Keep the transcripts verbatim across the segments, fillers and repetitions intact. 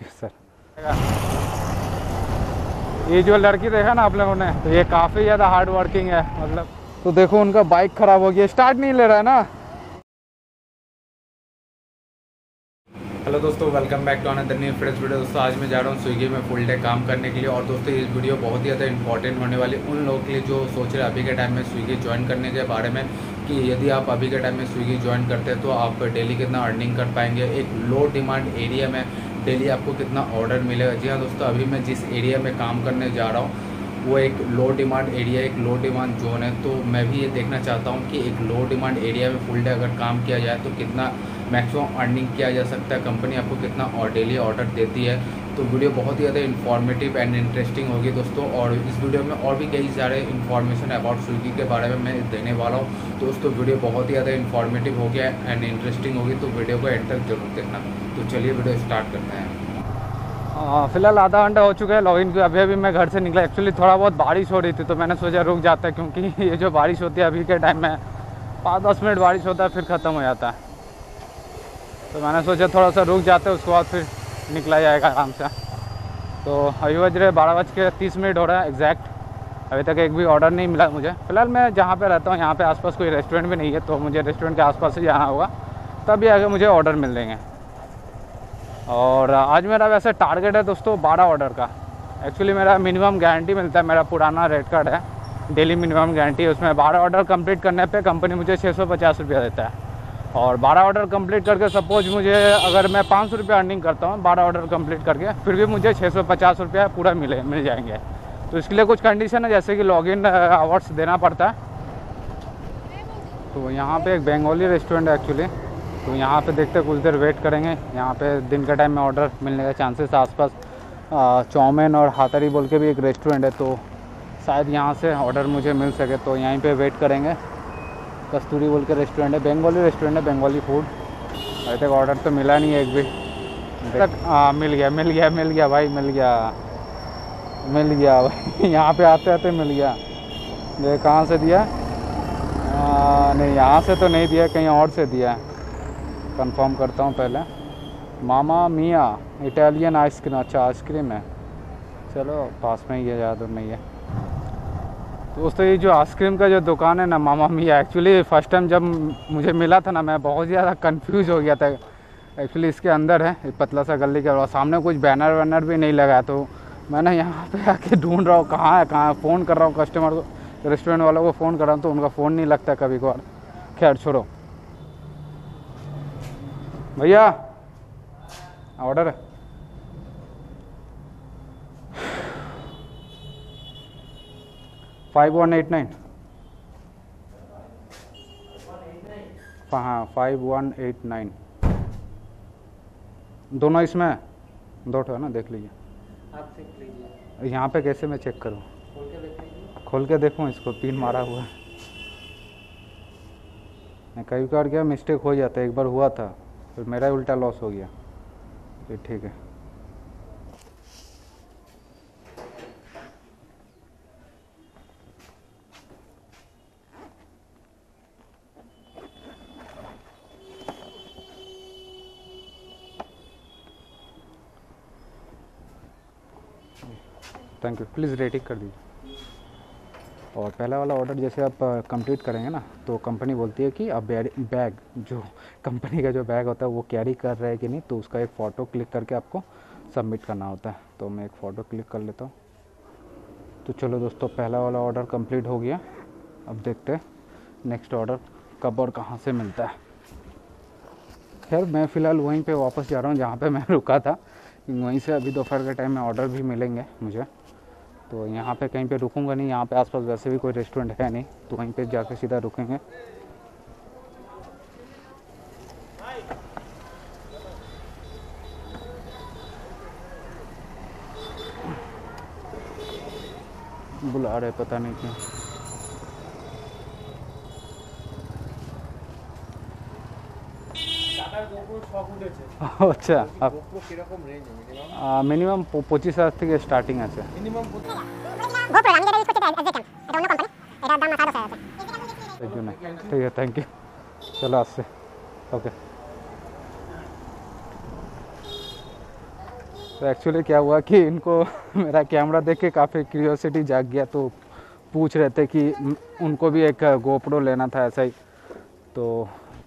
Thank you sir. ये जो लड़की देखा ना आप लोगों ने, तो ये काफ़ी ज़्यादा हार्ड वर्किंग है मतलब। तो देखो उनका बाइक खराब हो गया, स्टार्ट नहीं ले रहा है ना। हेलो दोस्तों, welcome back to another new friends video. दोस्तों आज मैं जा रहा हूँ स्विगी में फुल डे काम करने के लिए। और दोस्तों ये वीडियो बहुत ही ज़्यादा इंपॉर्टेंट होने वाली उन लोगों के लिए जो सोच रहे हैं अभी के टाइम में स्विगी ज्वाइन करने के बारे में, कि यदि आप अभी के टाइम में स्विगी ज्वाइन करते हैं तो आप डेली कितना अर्निंग कर पाएंगे, एक लो डिमांड एरिया में डेली आपको कितना ऑर्डर मिलेगा। जी हाँ दोस्तों, अभी मैं जिस एरिया में काम करने जा रहा हूँ वो एक लो डिमांड एरिया, एक लो डिमांड जोन है। तो मैं भी ये देखना चाहता हूँ कि एक लो डिमांड एरिया में फुल डे अगर काम किया जाए तो कितना मैक्सिमम अर्निंग किया जा सकता है, कंपनी आपको कितना और डेली ऑर्डर देती है। तो वीडियो बहुत ही ज़्यादा इन्फॉर्मेटिव एंड इंटरेस्टिंग होगी दोस्तों। और इस वीडियो में और भी कई सारे इन्फॉर्मेशन अबाउट स्विगी के बारे में मैं देने वाला हूँ। तो दोस्तों वीडियो बहुत ही ज़्यादा इन्फॉर्मेटिव होगी एंड इंटरेस्टिंग होगी, तो वीडियो को एंड तक जरूर देखना। तो चलिए वीडियो स्टार्ट करते हैं। फ़िलहाल आधा घंटा हो चुका है लॉगिन को। अभी अभी मैं घर से निकला, एक्चुअली थोड़ा बहुत बारिश हो रही थी तो मैंने सोचा रुक जाता है, क्योंकि ये जो बारिश होती है अभी के टाइम में पाँच दस मिनट बारिश होता है फिर ख़त्म हो जाता है, तो मैंने सोचा थोड़ा सा रुक जाते हैं, उसके बाद फिर निकला जाएगा आराम से। तो अभी बज रहे बारह बज के तीस मिनट हो रहा है एग्जैक्ट। अभी तक एक भी ऑर्डर नहीं मिला मुझे। फ़िलहाल मैं जहाँ पे रहता हूँ यहाँ पे आसपास कोई रेस्टोरेंट भी नहीं है, तो मुझे रेस्टोरेंट के आसपास ही जाना होगा, तभी आगे मुझे ऑर्डर मिल देंगे। और आज मेरा वैसे टारगेट है दोस्तों बारह ऑर्डर का। एक्चुअली मेरा मिनिमम गारंटी मिलता है, मेरा पुराना रेड कार्ड है, डेली मिनिमम गारंटी, उसमें बारह ऑर्डर कम्प्लीट करने पर कंपनी मुझे छः सौ पचास रुपया देता है। और बारह ऑर्डर कंप्लीट करके सपोज मुझे, अगर मैं पाँच सौ रुपया अर्निंग करता हूँ बारह ऑर्डर कंप्लीट करके, फिर भी मुझे छः सौ पचास रुपया पूरा मिले मिल जाएंगे। तो इसके लिए कुछ कंडीशन है, जैसे कि लॉगिन अवार्ड्स देना पड़ता है। तो यहाँ पे एक बंगाली रेस्टोरेंट है एक्चुअली, तो यहाँ पे देखते कुछ देर वेट करेंगे। यहाँ पे दिन के टाइम में ऑर्डर मिलने का चांसेस, आसपास चौमिन और हाथारी बोल के भी एक रेस्टोरेंट है, तो शायद यहाँ से ऑर्डर मुझे मिल सके, तो यहीं पर वेट करेंगे। कस्तूरी बोल के रेस्टोरेंट है, बंगाली रेस्टोरेंट है, बंगाली फूड। अभी तक ऑर्डर तो मिला नहीं है एक भी तक। हाँ मिल गया मिल गया मिल गया भाई मिल गया मिल गया भाई यहाँ पे आते आते मिल गया। ये कहाँ से दिया? आ, नहीं यहाँ से तो नहीं दिया, कहीं और से दिया। कंफर्म करता हूँ पहले। मामा मिया इटालियन आइसक्रीम, अच्छा आइसक्रीम है, चलो पास में ही है, ज़्यादा दूर नहीं है। दोस्तों ये जो आइसक्रीम का जो दुकान है ना, मामा मिया, एक्चुअली फ़र्स्ट टाइम जब मुझे मिला था ना मैं बहुत ज़्यादा कंफ्यूज हो गया था। एक्चुअली इसके अंदर है पतला सा गली के, सामने कुछ बैनर वैनर भी नहीं लगा, तो मैंने यहाँ पे आके ढूंढ रहा हूँ कहाँ है कहाँ है, फ़ोन कर रहा हूँ कस्टमर को, रेस्टोरेंट वालों को फ़ोन कर रहा हूँ तो उनका फ़ोन नहीं लगता कभी कभार। खैर छोड़ो। भैया order, five one eight nine, हाँ फाइव वन एट नाइन। दोनों इसमें दो ठो है ना, देख लीजिए आप, देख लीजिए। यहाँ पे कैसे मैं चेक करूँ? खोल के देखूँ इसको, पिन मारा हुआ है। कई बार क्या मिस्टेक हो जाता है, एक बार हुआ था फिर मेरा ही उल्टा लॉस हो गया। ठीक है थैंक यू, प्लीज़ रेटिंग कर दीजिए। और पहला वाला ऑर्डर जैसे आप कंप्लीट करेंगे ना, तो कंपनी बोलती है कि आप बैग, जो कंपनी का जो बैग होता है वो कैरी कर रहे हैं कि नहीं, तो उसका एक फ़ोटो क्लिक करके आपको सबमिट करना होता है। तो मैं एक फ़ोटो क्लिक कर लेता हूँ। तो चलो दोस्तों पहला वाला ऑर्डर कंप्लीट हो गया, अब देखते हैं नेक्स्ट ऑर्डर कब और कहाँ से मिलता है। खैर मैं फ़िलहाल वहीं पर वापस जा रहा हूँ जहाँ पर मैं रुका था, वहीं से अभी दोपहर के टाइम में ऑर्डर भी मिलेंगे मुझे। तो यहाँ पे कहीं पे रुकूंगा नहीं, यहाँ पे आसपास वैसे भी कोई रेस्टोरेंट है नहीं, तो वहीं पे जाके सीधा रुकेंगे। बुला रहे पता नहीं क्यों। अच्छा मिनिमम पच्चीस हज़ार থেকে স্টার্টিং আছে। মিনিমাম GoPro আমি যেটা ইউজ করতে চাই একদম, এটা অন্য কোম্পানি, এটার দাম আঠারো হাজার আছে। ঠিক আছে थैंक यू, चलो আসছে। ओके तो एक्चुअली क्या हुआ कि इनको मेरा कैमरा देख के काफ़ी क्यूरियोसिटी जाग गया, तो पूछ रहे थे कि उनको भी एक गोप्रो लेना था ऐसा ही, तो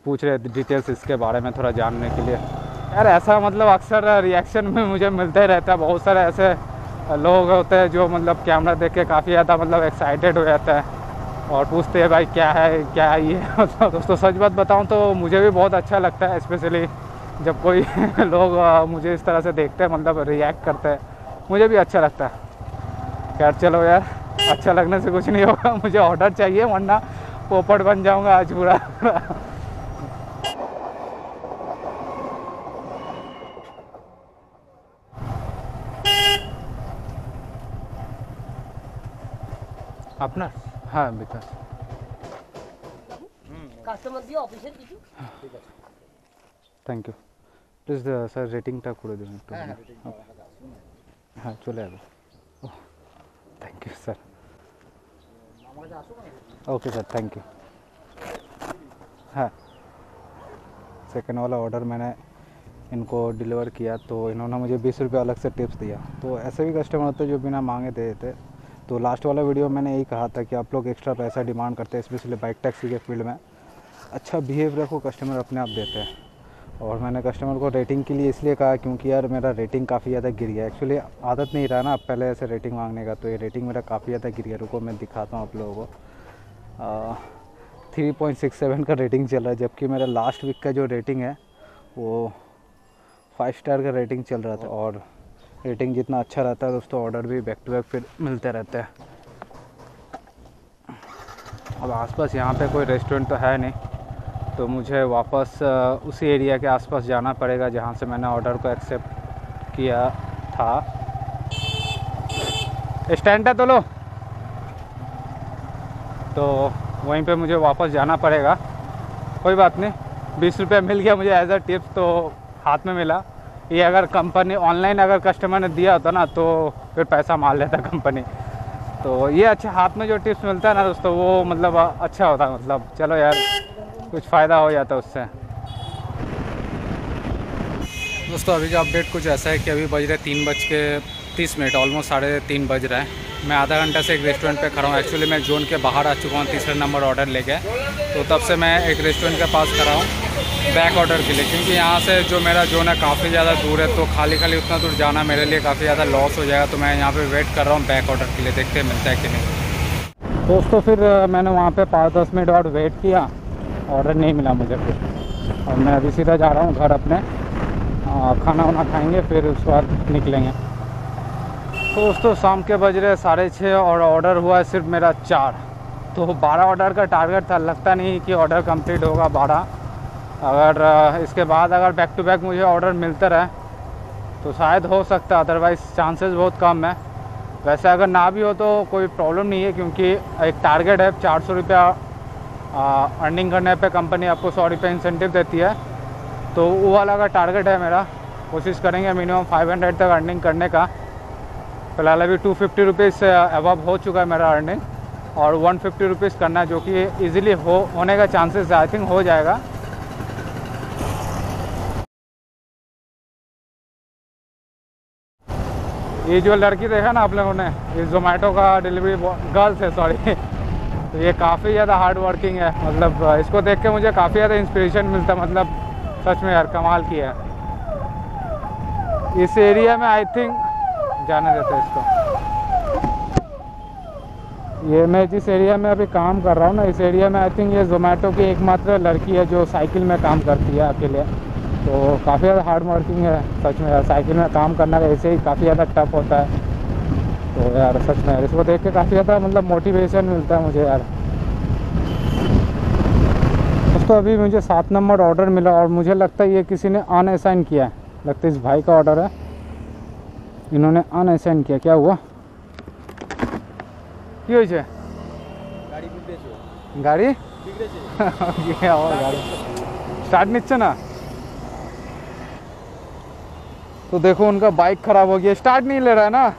पूछ रहे थे डिटेल्स इसके बारे में थोड़ा जानने के लिए। यार ऐसा मतलब अक्सर रिएक्शन में मुझे मिलता ही रहता है, बहुत सारे ऐसे लोग होते हैं जो मतलब कैमरा देख के काफ़ी ज़्यादा मतलब एक्साइटेड हो जाता है और पूछते हैं भाई क्या है क्या है ये। मतलब दोस्तों सच बात बताऊं तो मुझे भी बहुत अच्छा लगता है, स्पेशली जब कोई लोग मुझे इस तरह से देखते हैं मतलब रिएक्ट करते हैं, मुझे भी अच्छा लगता है। खैर चलो यार, अच्छा लगने से कुछ नहीं होगा, मुझे ऑर्डर चाहिए वरना पोपट बन जाऊँगा आज पूरा। अपना हाँ बेटा कस्टमर भी ऑफिसर किसी ठीक है। Thank you. Please sir rating टा করে দিন একটু। हां চলে আসো। Thank you sir. Okay sir thank you. हाँ सेकंड वाला ऑर्डर मैंने इनको डिलीवर किया तो इन्होंने मुझे बीस रुपये अलग से टिप्स दिया। तो ऐसे भी कस्टमर होते जो बिना मांगे दे देते। तो लास्ट वाला वीडियो मैंने यही कहा था कि आप लोग एक्स्ट्रा पैसा डिमांड करते हैं, स्पेशली बाइक टैक्सी के फील्ड में। अच्छा बिहेव रखो, कस्टमर अपने आप देते हैं। और मैंने कस्टमर को रेटिंग के लिए इसलिए कहा क्योंकि यार मेरा रेटिंग काफ़ी ज़्यादा गिर गया, एक्चुअली आदत नहीं रहा ना अब पहले ऐसे रेटिंग मांगने का, तो ये रेटिंग मेरा काफ़ी ज़्यादा गिर गया। रुको मैं दिखाता हूँ आप लोगों को, थ्री पॉइंट सिक्स सेवन का रेटिंग चल रहा है, जबकि मेरा लास्ट वीक का जो रेटिंग है वो फाइव स्टार का रेटिंग चल रहा था। और रेटिंग जितना अच्छा रहता है दोस्तों ऑर्डर भी बैक टू बैक फिर मिलते रहते हैं। अब आसपास यहाँ पे कोई रेस्टोरेंट तो है नहीं, तो मुझे वापस उसी एरिया के आसपास जाना पड़ेगा जहाँ से मैंने ऑर्डर को एक्सेप्ट किया था। स्टैंड है तो लो, तो वहीं पे मुझे वापस जाना पड़ेगा। कोई बात नहीं, बीस रुपये मिल गया मुझे एज अ टिप्स, तो हाथ में मिला। ये अगर कंपनी ऑनलाइन अगर कस्टमर ने दिया होता ना तो फिर पैसा मार लेता कंपनी। तो ये अच्छा हाथ में जो टिप्स मिलता है ना दोस्तों वो मतलब अच्छा होता है, मतलब चलो यार कुछ फ़ायदा हो जाता उससे। दोस्तों अभी का अपडेट कुछ ऐसा है कि अभी बज रहे तीन बज के तीस मिनट ऑलमोस्ट साढ़े तीन बज रहा है। मैं आधा घंटा से एक रेस्टोरेंट पे खड़ा हूँ, एक्चुअली मैं जोन के बाहर आ चुका हूँ तीसरा नंबर ऑर्डर लेके, तो तब से मैं एक रेस्टोरेंट के पास खड़ा हूँ बैक ऑर्डर के लिए, क्योंकि यहाँ से जो मेरा जोन है काफ़ी ज़्यादा दूर है, तो खाली खाली उतना दूर जाना मेरे लिए काफ़ी ज़्यादा लॉस हो जाएगा। तो मैं यहाँ पे वेट कर रहा हूँ बैक ऑर्डर के लिए, देखते हैं मिलता है कि नहीं। दोस्तों फिर मैंने वहाँ पे पाँच दस मिनट और वेट किया, ऑर्डर नहीं मिला मुझे फिर, और मैं अभी सीधा जा रहा हूँ घर अपने, खाना वाना खाएँगे फिर उसके बाद निकलेंगे। तो दोस्तों शाम के बज रहे साढ़े छः और ऑर्डर हुआ है सिर्फ मेरा चार, तो बारह ऑर्डर का टारगेट था, लगता नहीं कि ऑर्डर कम्प्लीट होगा बारह। अगर इसके बाद अगर बैक टू बैक मुझे ऑर्डर मिलता रहे तो शायद हो सकता है, अदरवाइज़ चांसेस बहुत कम है। वैसे अगर ना भी हो तो कोई प्रॉब्लम नहीं है, क्योंकि एक टारगेट है चार सौ रुपया अर्निंग करने पे कंपनी आपको सौ रुपये इंसेंटिव देती है, तो वो वाला का टारगेट है मेरा। कोशिश करेंगे मिनिमम फाइव हंड्रेड तक अर्निंग करने का। फिलहाल अभी टू फिफ्टी रुपीज़ से अबव हो चुका है मेरा अर्निंग, और वन फिफ्टी रुपीज़ करना है जो कि ईजिली हो होने का चांसेस आई थिंक हो जाएगा। ये जो लड़की देखा ना आप लोगों ने, ये जोमेटो का डिलीवरी गर्ल्स है सॉरी, तो ये काफ़ी ज़्यादा हार्ड वर्किंग है, मतलब इसको देख के मुझे काफ़ी ज़्यादा इंस्पिरेशन मिलता है, मतलब सच में यार कमाल की है। इस एरिया में आई थिंक जाने देते इसको, ये मैं जिस एरिया में अभी काम कर रहा हूँ ना इस एरिया में आई थिंक ये जोमेटो की एकमात्र लड़की है जो साइकिल में काम करती है अकेले, तो काफ़ी ज़्यादा हार्ड वर्किंग है सच में यार। साइकिल में काम करना का ऐसे ही काफ़ी ज़्यादा टफ होता है, तो यार सच में यार इसको देख के काफ़ी ज़्यादा मतलब मोटिवेशन मिलता है मुझे यार। दोस्तों अभी मुझे सात नंबर ऑर्डर मिला और मुझे लगता है ये किसी ने अनअसाइन किया है, लगता है इस भाई का ऑर्डर है, इन्होंने अनअसाइन किया। क्या हुआ की हुई है गाड़ी और गाड़ी स्टार्ट निचे ना, तो देखो उनका बाइक ख़राब हो गया, स्टार्ट नहीं ले रहा है ना,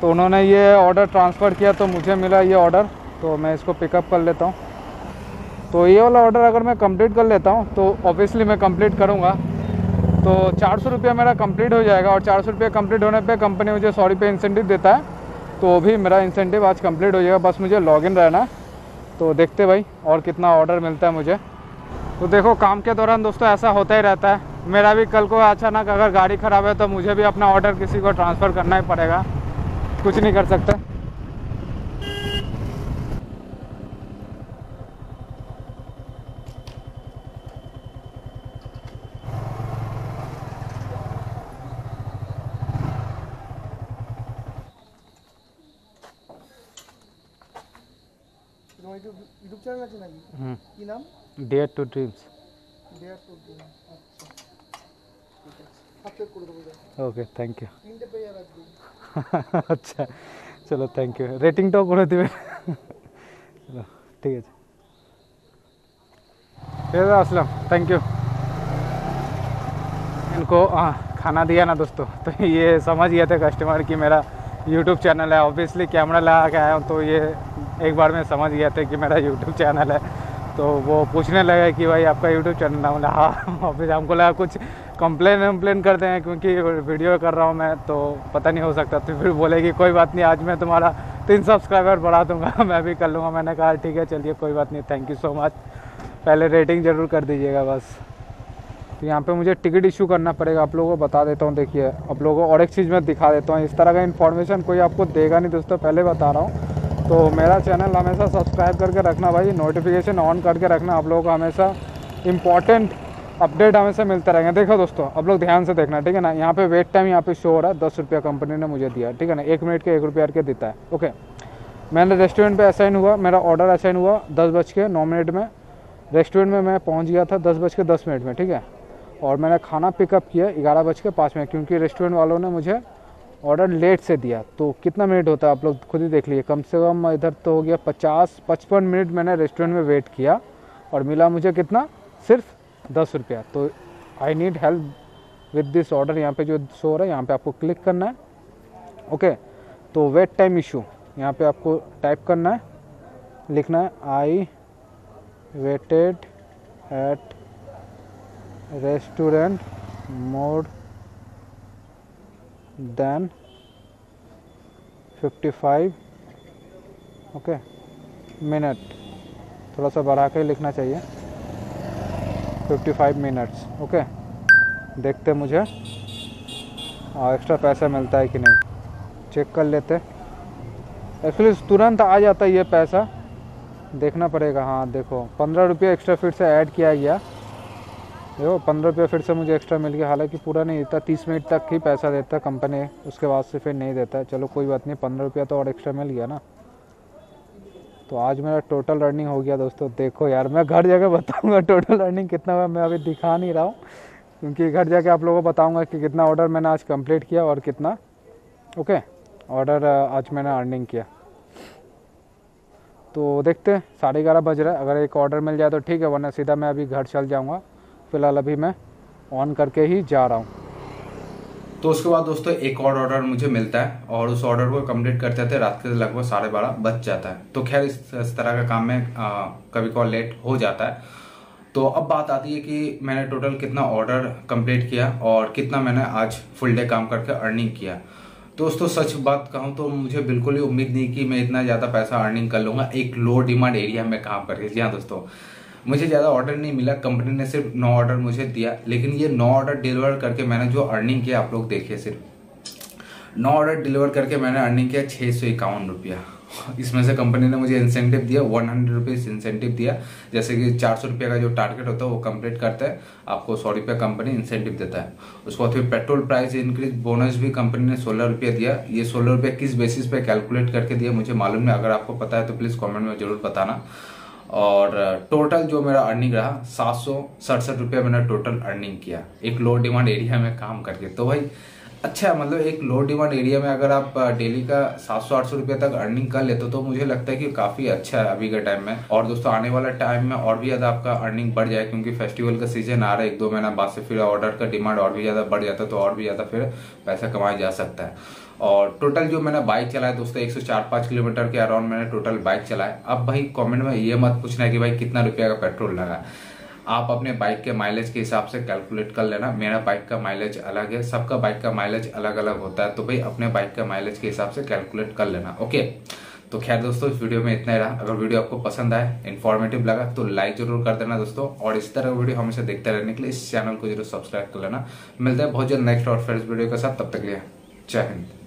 तो उन्होंने ये ऑर्डर ट्रांसफ़र किया तो मुझे मिला ये ऑर्डर, तो मैं इसको पिकअप कर लेता हूँ। तो ये वाला ऑर्डर अगर मैं कंप्लीट कर लेता हूँ तो ऑब्वियसली मैं कंप्लीट करूँगा, तो चार सौ रुपया मेरा कंप्लीट हो जाएगा और चार सौ रुपया कंप्लीट होने पे कंपनी मुझे सौ रुपये इंसेंटिव देता है, तो भी मेरा इंसेंटिव आज कंप्लीट हो जाएगा। बस मुझे लॉगिन रहना है, तो देखते भाई और कितना ऑर्डर मिलता है मुझे। तो देखो काम के दौरान दोस्तों ऐसा होता ही रहता है, मेरा भी कल को अचानक अगर गाड़ी ख़राब है तो मुझे भी अपना ऑर्डर किसी को ट्रांसफ़र करना ही पड़ेगा, कुछ नहीं कर सकता। नाम dare to dreams. Dare to dreams. Okay thank you. अच्छा चलो थैंक यू। रेटिंग तो कर दिबे। चलो ठीक है असलम थैंक यू। इनको आ, खाना दिया ना दोस्तों, तो ये समझ गए थे कस्टमर कि मेरा यूट्यूब चैनल है। ऑब्वियसली कैमरा लगा के आया हूँ तो ये एक बार में समझ गया थे कि मेरा यूट्यूब चैनल है, तो वो पूछने लगा कि भाई आपका यूट्यूब चैनल नाम लगा। हाँ फिर हमको लगा कुछ कंप्लेन वम्प्लेन कर दें क्योंकि वीडियो कर रहा हूँ मैं, तो पता नहीं हो सकता। तो फिर बोले कि कोई बात नहीं, आज मैं तुम्हारा तीन सब्सक्राइबर बढ़ा दूँगा, मैं भी कर लूँगा। मैंने कहा ठीक है चलिए कोई बात नहीं, थैंक यू सो मच। पहले रेटिंग ज़रूर कर दीजिएगा बस। तो यहाँ पे मुझे टिकट इशू करना पड़ेगा, आप लोगों को बता देता हूँ। देखिए आप लोगों को और एक चीज़ मैं दिखा देता हूँ, इस तरह का इन्फॉर्मेशन कोई आपको देगा नहीं दोस्तों, पहले बता रहा हूँ। तो मेरा चैनल हमेशा सब्सक्राइब करके रखना भाई, नोटिफिकेशन ऑन करके रखना, आप लोगों को हमेशा इंपॉर्टेंट अपडेट हमेशा मिलते रहेंगे। देखो दोस्तों आप लोग ध्यान से देखना ठीक है ना। यहाँ पर वेट टाइम यहाँ पर शो हो रहा है, दस रुपया कंपनी ने मुझे दिया ठीक है ना, एक मिनट के एक रुपया के देता है। ओके मैंने रेस्टोरेंट पर असाइन हुआ, मेरा ऑर्डर असाइन हुआ दस बज के नौ मिनट में, रेस्टोरेंट में मैं पहुँच गया था दस बज के दस मिनट में ठीक है। और मैंने खाना पिकअप किया ग्यारह बज के पाँच मिनट, क्योंकि रेस्टोरेंट वालों ने मुझे ऑर्डर लेट से दिया। तो कितना मिनट होता है आप लोग खुद ही देख लीजिए, कम से कम इधर तो हो गया पचास पचपन मिनट मैंने रेस्टोरेंट में वेट किया और मिला मुझे कितना, सिर्फ दस रुपया। तो I need help with this order, यहाँ पे जो शो रहा है यहाँ पे आपको क्लिक करना है। ओके तो वेट टाइम इशू यहाँ पर आपको टाइप करना है, लिखना है I waited at restaurant more than fifty five. Okay minute थोड़ा सा बढ़ा के लिखना चाहिए, फिफ्टी फाइव मिनट्स। ओके देखते मुझे और एक्स्ट्रा पैसा मिलता है कि नहीं, चेक कर लेते। एक्चुअली तुरंत आ जाता है ये पैसा, देखना पड़ेगा। हाँ देखो पंद्रह रुपये एक्स्ट्रा फिर से ऐड किया गया, देखो पंद्रह रुपये फिर से मुझे एक्स्ट्रा मिल गया। हालांकि पूरा नहीं देता, तीस मिनट तक ही पैसा देता कंपनी, उसके बाद से फिर नहीं देता है। चलो कोई बात नहीं, पंद्रह रुपया तो और एक्स्ट्रा मिल गया ना। तो आज मेरा टोटल अर्निंग हो गया दोस्तों। देखो यार मैं घर जाके बताऊंगा टोटल अर्निंग कितना हुआ, मैं अभी दिखा नहीं रहा हूँ क्योंकि घर जाके आप लोगों को बताऊँगा कि कितना ऑर्डर मैंने आज कम्प्लीट किया और कितना ओके ऑर्डर आज मैंने अर्निंग किया। तो देखते हैं साढ़े ग्यारह बज रहा है, अगर एक ऑर्डर मिल जाए तो ठीक है, वरना सीधा मैं अभी घर चल जाऊँगा। फिलहाल अभी मैं ऑन करके ही जा रहा हूँ। तो उसके बाद दोस्तों एक और ऑर्डर मुझे मिलता है और उस ऑर्डर को कंप्लीट करते थे रात के लगभग साढ़े बारह बज जाता है। तो खैर इस, इस तरह का काम में आ, कभी कॉल लेट हो जाता है। तो अब बात आती है कि मैंने टोटल कितना ऑर्डर कंप्लीट किया और कितना मैंने आज फुल डे काम करके अर्निंग किया। दोस्तों सच बात कहूँ तो मुझे बिल्कुल ही उम्मीद नहीं कि मैं इतना ज़्यादा पैसा अर्निंग कर लूँगा एक लो डिमांड एरिया में काम करके। जी हाँ दोस्तों मुझे ज़्यादा ऑर्डर नहीं मिला, कंपनी ने सिर्फ नौ ऑर्डर मुझे दिया, लेकिन ये नौ ऑर्डर डिलीवर करके मैंने जो अर्निंग किया आप लोग देखिए, सिर्फ नौ ऑर्डर डिलीवर करके मैंने अर्निंग किया छः सौ इक्यावन रुपया। इसमें से कंपनी ने मुझे इंसेंटिव दिया वन हंड्रेड रुपीज़ इंसेंटिव दिया, जैसे कि चार सौ रुपये का जो टारगेट होता है वो कंप्लीट करता है, आपको सौ रुपया कंपनी इंसेंटिव देता है। उसके बाद फिर पेट्रोल प्राइस इंक्रीज बोनस भी कंपनी ने सोलह रुपया दिया। ये सोलह रुपया किस बेसिस पे कैलकुलेट करके दिया मुझे मालूम नहीं, अगर आपको पता है तो प्लीज़ कॉमेंट में जरूर बताना। और टोटल जो मेरा अर्निंग रहा सात सौ सड़सठ रुपया मैंने टोटल अर्निंग किया एक लो डिमांड एरिया में काम करके। तो भाई अच्छा मतलब एक लो डिमांड एरिया में अगर आप डेली का सात सौ आठ सौ रुपया तक अर्निंग कर लेते हो तो मुझे लगता है कि काफ़ी अच्छा है अभी के टाइम में। और दोस्तों आने वाला टाइम में और भी ज़्यादा आपका अर्निंग बढ़ जाए क्योंकि फेस्टिवल का सीजन आ रहा है, एक दो महीना बाद से फिर ऑर्डर का डिमांड और भी ज़्यादा बढ़ जाता है, तो और भी ज़्यादा फिर पैसा कमाया जा सकता है। और टोटल जो मैंने बाइक चलाया दोस्तों एक सौ चार पाँच किलोमीटर के अराउंड मैंने टोटल बाइक चलाया। अब भाई कमेंट में ये मत पूछना है कि भाई कितना रुपया का पेट्रोल लगा, आप अपने बाइक के माइलेज के हिसाब से कैलकुलेट कर लेना। मेरा बाइक का माइलेज अलग है, सबका बाइक का माइलेज अलग अलग होता है, तो भाई अपने बाइक का माइलेज के हिसाब से कैलकुलेट कर लेना। ओके, तो खैर दोस्तों इस वीडियो में इतना ही रहा। अगर वीडियो आपको पसंद आए, इन्फॉर्मेटिव लगा तो लाइक जरूर कर देना दोस्तों, और इस तरह वीडियो हमेशा देखते रहने के लिए इस चैनल को जरूर सब्सक्राइब कर लेना। मिलते हैं बहुत जल्द नेक्स्ट और फ्रेंड्स वीडियो के साथ, तब तक के लिए जय हिंद।